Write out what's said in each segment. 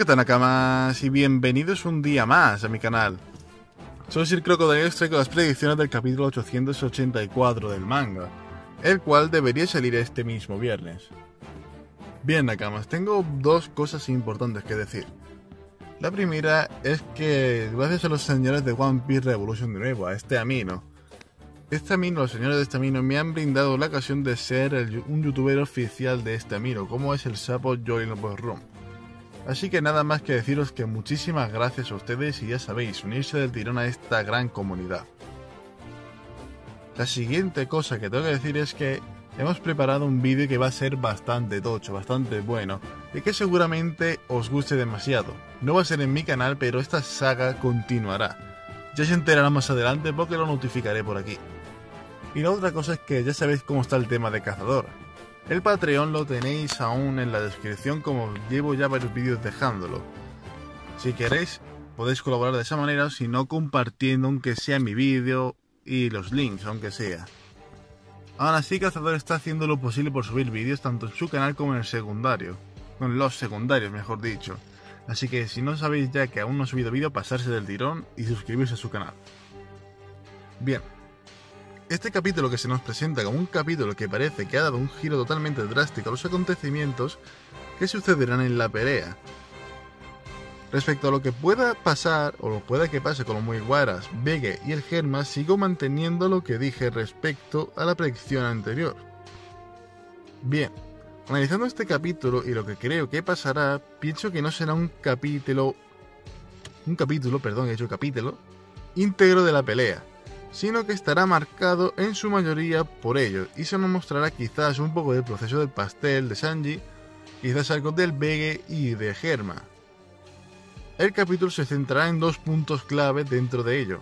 Hola, ¿qué tal, Nakamas? Y bienvenidos un día más a mi canal. Soy Sir Crocodile y os traigo las predicciones del capítulo 884 del manga, el cual debería salir este mismo viernes. Bien, Nakamas, tengo dos cosas importantes que decir. La primera es que, gracias a los señores de One Piece Revolution de nuevo, a este amino. Los señores de este amino me han brindado la ocasión de ser un youtuber oficial de este amino, como es el sapo Joy Boy Room. Así que nada más que deciros que muchísimas gracias a ustedes y ya sabéis, unirse del tirón a esta gran comunidad. La siguiente cosa que tengo que decir es que hemos preparado un vídeo que va a ser bastante tocho, bastante bueno, y que seguramente os guste demasiado. No va a ser en mi canal, pero esta saga continuará. Ya se enterará más adelante porque lo notificaré por aquí. Y la otra cosa es que ya sabéis cómo está el tema de Cazador. El Patreon lo tenéis aún en la descripción, como llevo ya varios vídeos dejándolo. Si queréis podéis colaborar de esa manera, si no compartiendo aunque sea mi vídeo y los links aunque sea. Aún así, Cazador está haciendo lo posible por subir vídeos tanto en su canal como en el secundario. Bueno, los secundarios mejor dicho. Así que si no sabéis ya que aún no ha subido vídeo, pasarse del tirón y suscribirse a su canal. Bien. Este capítulo, que se nos presenta como un capítulo que parece que ha dado un giro totalmente drástico a los acontecimientos que sucederán en la pelea. Respecto a lo que pueda pasar, o lo pueda que pase con los Mugiwaras, Vege y el Germa, sigo manteniendo lo que dije respecto a la predicción anterior. Bien, analizando este capítulo y lo que creo que pasará, pienso que no será un capítulo íntegro de la pelea, sino que estará marcado en su mayoría por ellos, y se nos mostrará quizás un poco del proceso del pastel de Sanji, quizás algo del Vege y de Germa. El capítulo se centrará en dos puntos clave dentro de ello,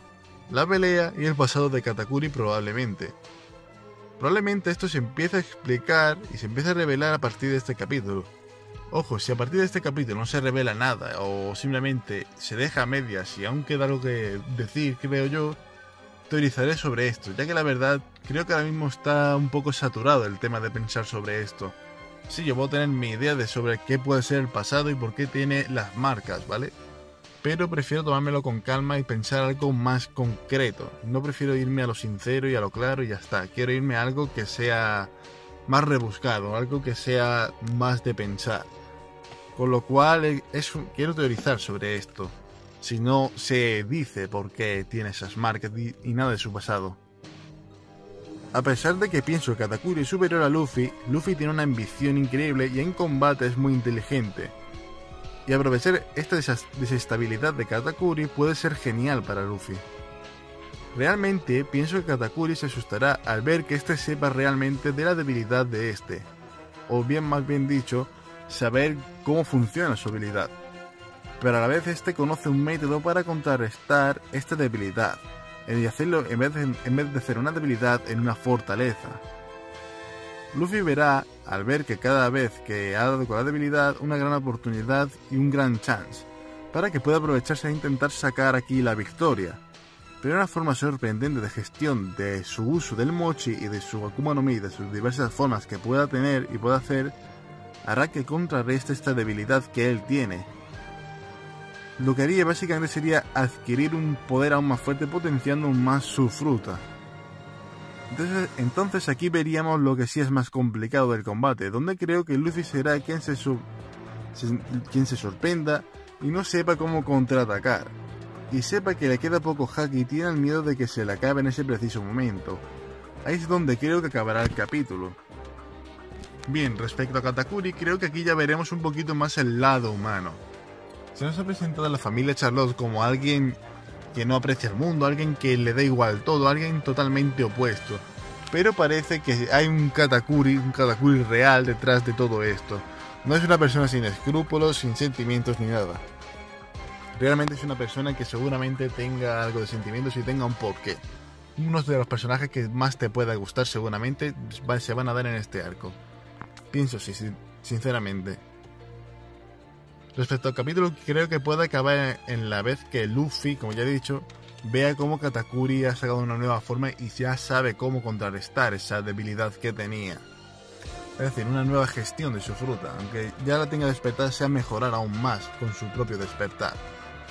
la pelea y el pasado de Katakuri probablemente. Probablemente esto se empiece a explicar y se empiece a revelar a partir de este capítulo. Ojo, si a partir de este capítulo no se revela nada, o simplemente se deja a medias y aún queda algo que decir, creo yo, teorizaré sobre esto, ya que la verdad creo que ahora mismo está un poco saturado el tema de pensar sobre esto. Sí, yo puedo tener mi idea de sobre qué puede ser el pasado y por qué tiene las marcas, ¿vale? Pero prefiero tomármelo con calma y pensar algo más concreto. No prefiero irme a lo sincero y a lo claro y ya está. Quiero irme a algo que sea más rebuscado, algo que sea más de pensar. Con lo cual quiero teorizar sobre esto. Si no se dice por qué tiene esas marcas y nada de su pasado. A pesar de que pienso que Katakuri es superior a Luffy, Luffy tiene una ambición increíble y en combate es muy inteligente. Y aprovechar esta desestabilidad de Katakuri puede ser genial para Luffy. Realmente pienso que Katakuri se asustará al ver que este sepa realmente de la debilidad de este. O bien, más bien dicho, saber cómo funciona su habilidad. Pero a la vez este conoce un método para contrarrestar esta debilidad, y hacerlo en vez de hacer una debilidad en una fortaleza. Luffy verá, al ver que cada vez que ha dado con la debilidad, una gran oportunidad y un gran chance, para que pueda aprovecharse e intentar sacar aquí la victoria. Pero una forma sorprendente de gestión de su uso del mochi y de su Akuma no Mi, de sus diversas formas que pueda tener y pueda hacer, hará que contrarreste esta debilidad que él tiene. Lo que haría básicamente sería adquirir un poder aún más fuerte, potenciando más su fruta. Entonces aquí veríamos lo que sí es más complicado del combate, donde creo que Luffy será quien se sorprenda y no sepa cómo contraatacar, y sepa que le queda poco haki y tiene el miedo de que se le acabe en ese preciso momento. Ahí es donde creo que acabará el capítulo. Bien, respecto a Katakuri, creo que aquí ya veremos un poquito más el lado humano. Se nos ha presentado a la familia Charlotte como alguien que no aprecia el mundo, alguien que le da igual todo, alguien totalmente opuesto. Pero parece que hay un Katakuri real detrás de todo esto. No es una persona sin escrúpulos, sin sentimientos ni nada. Realmente es una persona que seguramente tenga algo de sentimientos y tenga un porqué. Uno de los personajes que más te pueda gustar seguramente se van a dar en este arco. Pienso sí, sinceramente. Respecto al capítulo, creo que puede acabar en la vez que Luffy, como ya he dicho, vea cómo Katakuri ha sacado una nueva forma y ya sabe cómo contrarrestar esa debilidad que tenía. Es decir, una nueva gestión de su fruta, aunque ya la tenga despertada sea mejorar aún más con su propio despertar.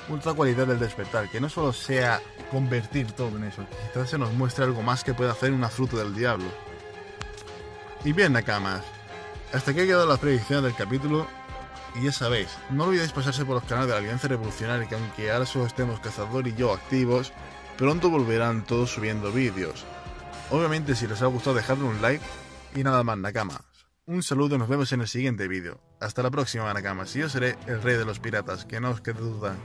Ultra cualidad del despertar, que no solo sea convertir todo en eso, quizás se nos muestre algo más que puede hacer una fruta del diablo. Y bien, Nakamas, hasta aquí ha quedado la predicción del capítulo. Y ya sabéis, no olvidéis pasarse por los canales de la Alianza Revolucionaria, que aunque ahora solo estemos Cazador y yo activos, pronto volverán todos subiendo vídeos. Obviamente, si les ha gustado, dejadle un like. Y nada más, Nakamas. Un saludo, nos vemos en el siguiente vídeo. Hasta la próxima, Nakamas, y yo seré el rey de los piratas, que no os quede duda.